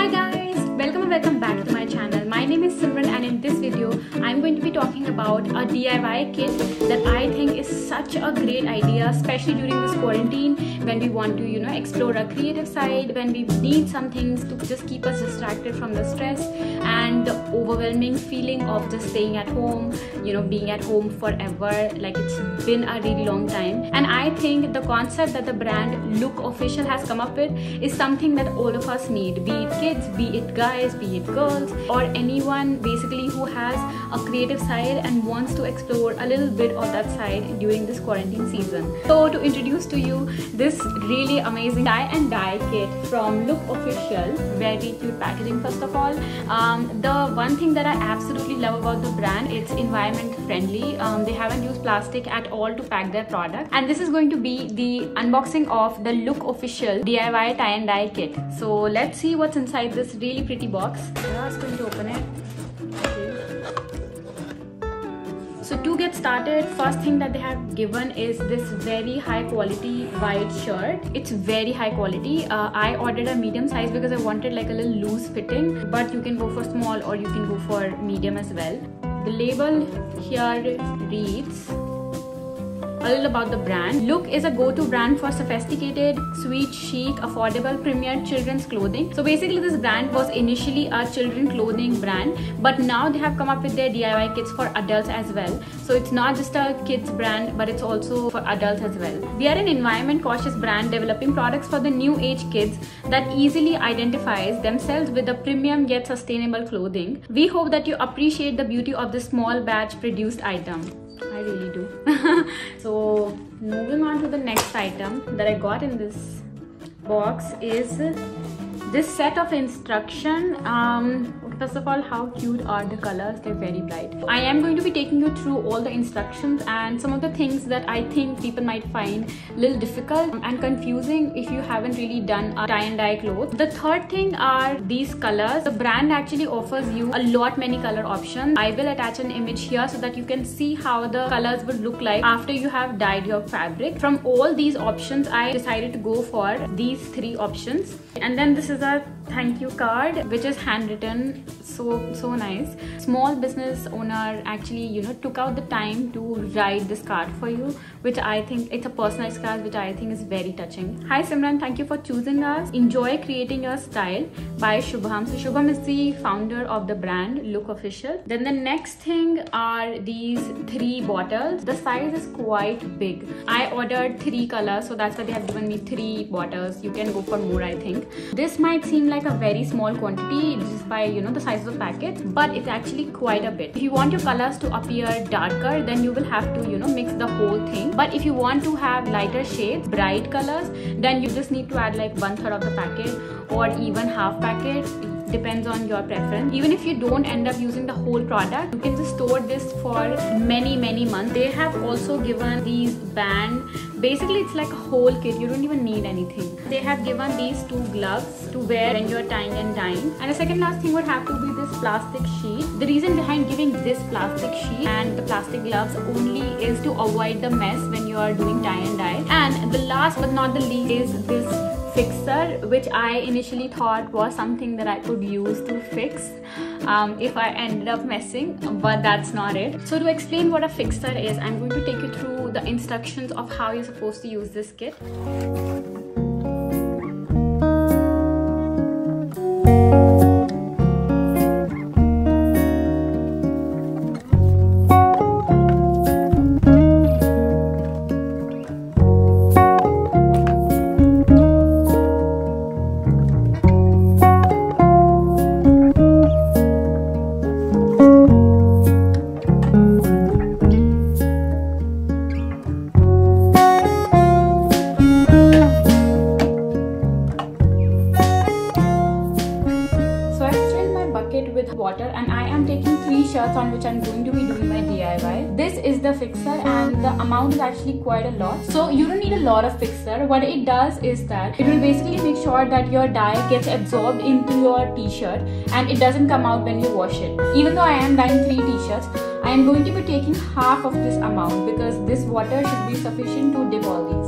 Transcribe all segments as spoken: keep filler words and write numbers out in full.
Hi guys, welcome and welcome back to my channel. My name is Simran and in this video I'm going to be talking about a D I Y kit that I think is such a great idea, especially during this quarantine when we want to, you know, explore our creative side, when we need some things to just keep us distracted from the stress and the overwhelming feeling of just staying at home, you know, being at home forever. Like, it's been a really long time, and I think the concept that the brand Luyk Official has come up with is something that all of us need, be it kids, be it guys, be it girls, or anyone basically who has a creative side and wants to explore a little bit of that side during this quarantine season. So to introduce to you this really amazing dye and dye kit from Luyk Official. Very cute packaging first of all. Um, the one thing that I absolutely love about the brand, it's environment friendly. Um, they haven't used plastic at all to pack their product, and this is going to be the unboxing of the Luyk Official D I Y tie and dye kit. So let's see what's inside this really pretty box. I'm just going to open it. So to get started, first thing that they have given is this very high quality white shirt. It's very high quality. Uh, I ordered a medium size because I wanted like a little loose fitting, but you can go for small or you can go for medium as well. The label here reads a little about the brand. Luyk is a go-to brand for sophisticated, sweet, chic, affordable, premier children's clothing. So basically this brand was initially a children's clothing brand, but now they have come up with their D I Y kits for adults as well. So it's not just a kids brand, but it's also for adults as well. We are an environment cautious brand developing products for the new age kids that easily identifies themselves with the premium yet sustainable clothing. We hope that you appreciate the beauty of this small batch produced item. I really do. So moving on to the next item that I got in this box is this set of instruction. Um, first of all, how cute are the colors? They're very bright. I am going to be taking you through all the instructions and some of the things that I think people might find a little difficult and confusing if you haven't really done a tie and dye clothes. The third thing are these colors. The brand actually offers you a lot many color options. I will attach an image here so that you can see how the colors would look like after you have dyed your fabric. From all these options, I decided to go for these three options. And then this is a thank you card which is handwritten, so so nice. Small business owner actually, you know, took out the time to write this card for you, which I think it's a personalized card, which I think is very touching. Hi Simran, thank you for choosing us. Enjoy creating your style, by Shubham. So Shubham is the founder of the brand Luyk Official. Then the next thing are these three bottles. The size is quite big. I ordered three colors, so that's why they have given me three bottles. You can go for more, I think. This might seem like a very small quantity just by, you know, the size of the packets, but it's actually quite a bit. If you want your colors to appear darker, then you will have to, you know, mix the whole thing. But if you want to have lighter shades, bright colors, then you just need to add like one third of the packet or even half packet. Depends on your preference. Even if you don't end up using the whole product, you can just store this for many many months. They have also given these band. Basically it's like a whole kit, you don't even need anything. They have given these two gloves to wear when you're tying and dyeing, and the second last thing would have to be this plastic sheet. The reason behind giving this plastic sheet and the plastic gloves only is to avoid the mess when you are doing tie and dye. And the last but not the least is this fixer, which I initially thought was something that I could use to fix um, if I ended up messing, but that's not it. So to explain what a fixer is, I'm going to take you through the instructions of how you're supposed to use this kit. On which I'm going to be doing my D I Y. This is the fixer, and the amount is actually quite a lot. So you don't need a lot of fixer. What it does is that it will basically make sure that your dye gets absorbed into your t-shirt and it doesn't come out when you wash it. Even though I am dyeing three t-shirts, I am going to be taking half of this amount because this water should be sufficient to dip all these.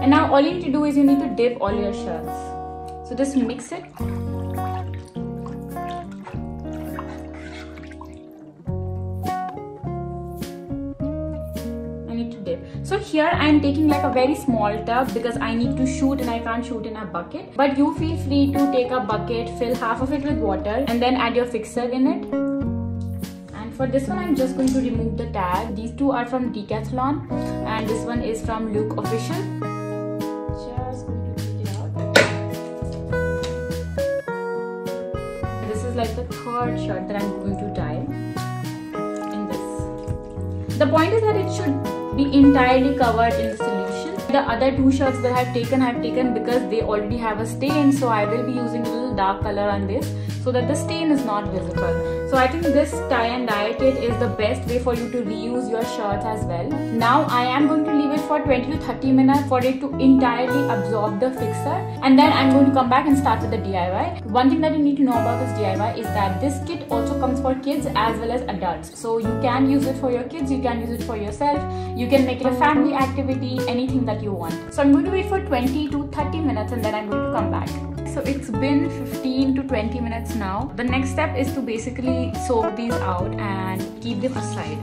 And now all you need to do is you need to dip all your shells. So just mix it. I need to dip. So here I am taking like a very small tub because I need to shoot and I can't shoot in a bucket. But you feel free to take a bucket, fill half of it with water and then add your fixer in it. For this one, I'm just going to remove the tag. These two are from Decathlon and this one is from Luyk Official. Just going to take it out. This is like the third shot that I'm going to tie in this. The point is that it should be entirely covered in the solution. The other two shots that I've taken, I've taken because they already have a stain, so I will be using a little dark color on this, so that the stain is not visible. So I think this tie and dye kit is the best way for you to reuse your shirts as well. Now I am going to leave it for twenty to thirty minutes for it to entirely absorb the fixer, and then I'm going to come back and start with the D I Y. One thing that you need to know about this D I Y is that this kit also comes for kids as well as adults. So you can use it for your kids, you can use it for yourself, you can make it a family activity, anything that you want. So I'm going to wait for twenty to thirty minutes and then I'm going to come back. So it's been fifteen to twenty minutes now. The next step is to basically soak these out and keep them aside.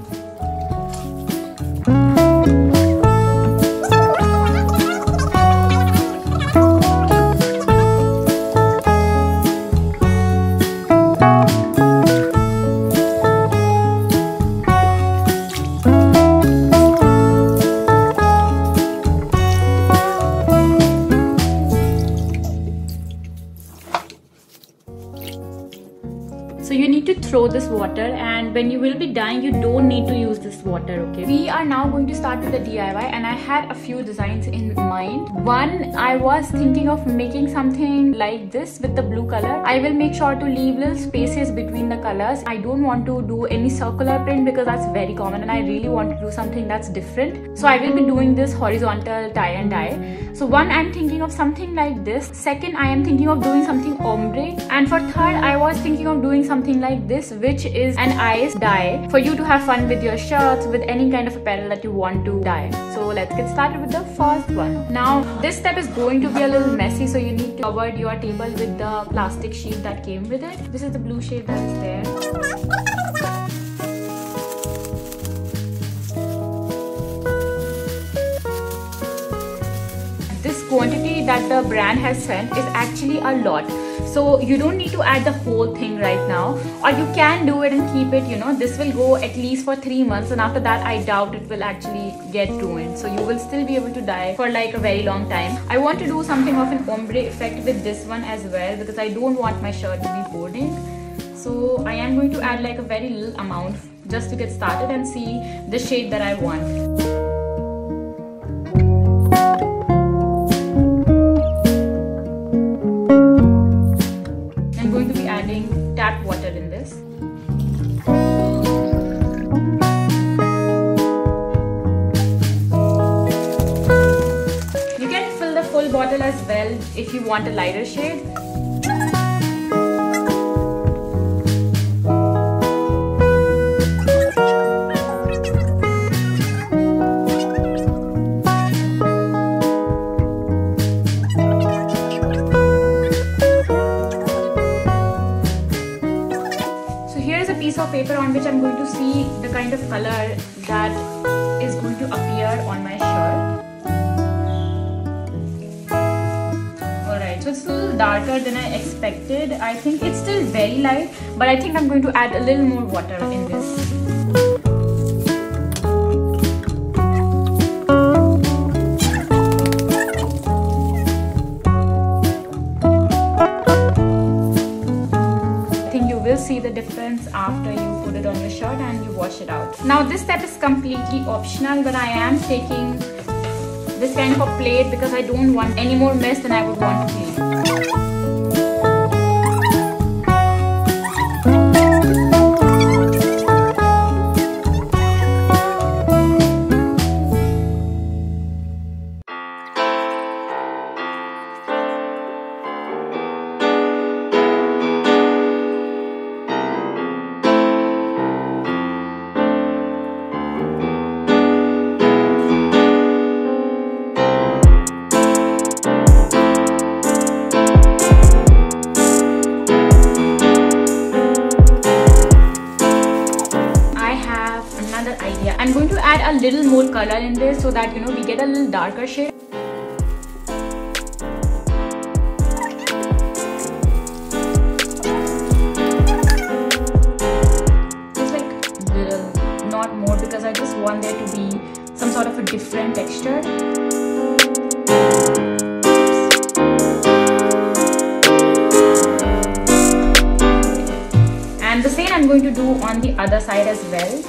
So you need to throw this water, and when you will be dyeing, you don't need to use this water, okay? We are now going to start with the D I Y, and I had a few designs in mind. One, I was thinking of making something like this with the blue color. I will make sure to leave little spaces between the colors. I don't want to do any circular print because that's very common and I really want to do something that's different. So I will be doing this horizontal tie and dye. So one, I'm thinking of something like this. Second, I am thinking of doing something ombre. And for third, I was thinking of doing something Something like this, which is an ice dye for you to have fun with your shirts, with any kind of apparel that you want to dye. So let's get started with the first one. Now this step is going to be a little messy, so you need to cover your table with the plastic sheet that came with it. This is the blue shade that is there. Quantity that the brand has sent is actually a lot, so you don't need to add the whole thing right now, or you can do it and keep it, you know. This will go at least for three months, and after that I doubt it will actually get ruined, so you will still be able to dye for like a very long time. I want to do something of an ombre effect with this one as well because I don't want my shirt to be boring, so I am going to add like a very little amount just to get started and see the shade that I want. Bottle as well if you want a lighter shade. So here's a piece of paper on which I'm going to see the kind of color that is going to appear on my shirt. It's a little darker than I expected. I think it's still very light, but I think I'm going to add a little more water in this. I think you will see the difference after you put it on your shirt and you wash it out. Now this step is completely optional, but I am taking this kind of a plate because I don't want any more mess than I would want to clean. whole color in this so that you know we get a little darker shade. Just like little, not more, because I just want there to be some sort of a different texture. And the same I'm going to do on the other side as well.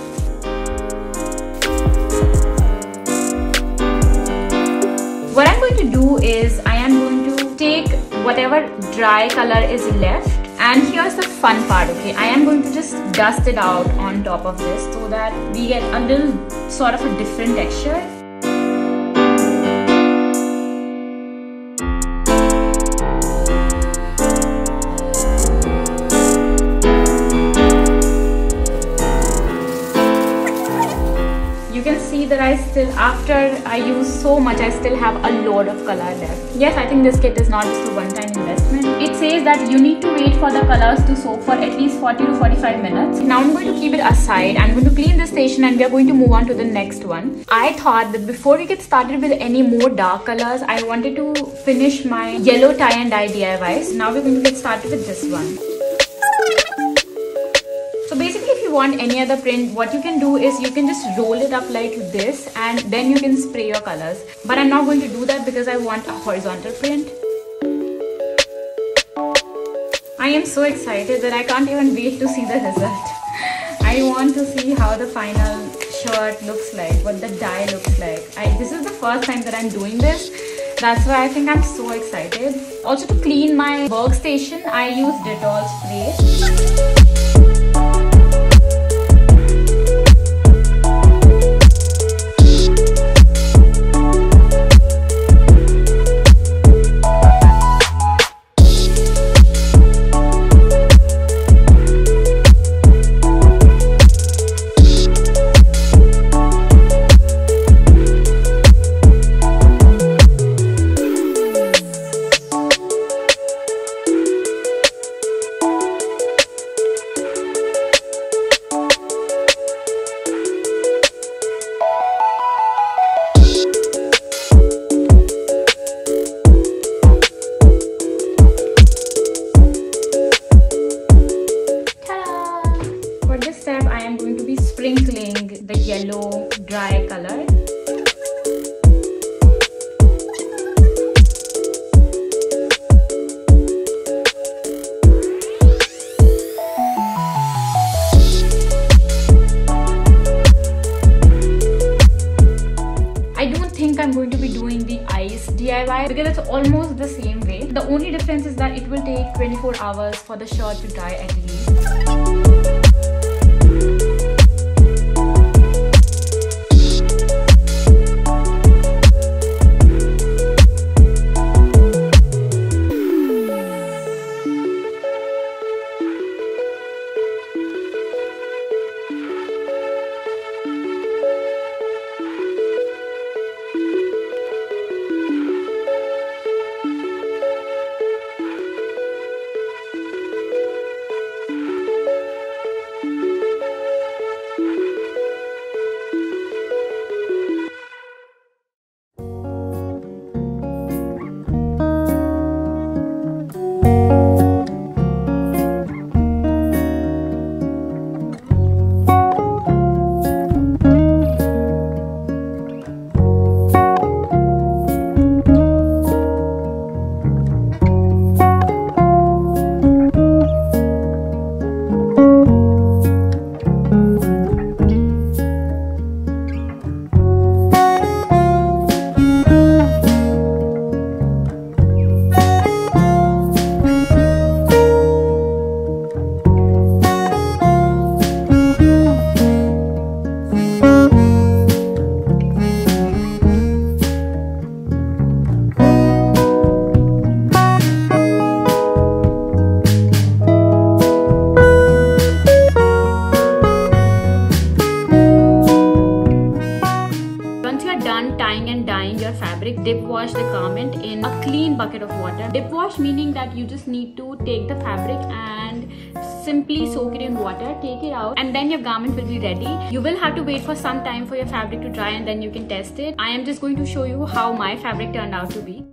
What I'm going to do is I am going to take whatever dry color is left, and here's the fun part, okay? I am going to just dust it out on top of this so that we get a little sort of a different texture. That I still, after I use so much, I still have a load of color left. Yes, I think this kit is not just a one-time investment. It says that you need to wait for the colors to soak for at least forty to forty-five minutes. Now I'm going to keep it aside. I'm going to clean this station and we are going to move on to the next one. I thought that before we get started with any more dark colors, I wanted to finish my yellow tie and dye D I Ys. Now we're going to get started with this one. Want any other print, what you can do is you can just roll it up like this and then you can spray your colors, but I'm not going to do that because I want a horizontal print. I am so excited that I can't even wait to see the result. I want to see how the final shirt looks like, what the dye looks like. I, this is the first time that I'm doing this. That's why I think I'm so excited. Also, to clean my workstation, I use Dettol spray. Sprinkling the yellow dry color. I don't think I'm going to be doing the eyes D I Y because it's almost the same way. The only difference is that it will take twenty-four hours for the shirt to dry at least. Dip wash the garment in a clean bucket of water. Dip wash meaning that you just need to take the fabric and simply soak it in water, take it out, and then your garment will be ready. You will have to wait for some time for your fabric to dry and then you can test it. I am just going to show you how my fabric turned out to be.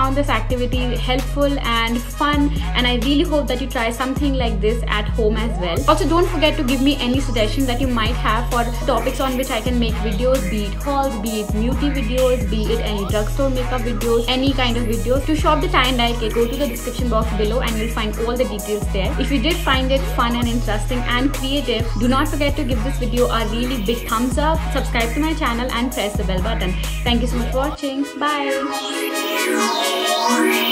Found this activity helpful and fun, and I really hope that you try something like this at home as well. Also, don't forget to give me any suggestions that you might have for topics on which I can make videos, be it hauls, be it beauty videos, be it any drugstore makeup videos, any kind of videos. To shop the Thai and Dye Kit, go to the description box below and you'll find all the details there. If you did find it fun and interesting and creative, do not forget to give this video a really big thumbs up, subscribe to my channel and press the bell button. Thank you so much for watching. Bye. Free.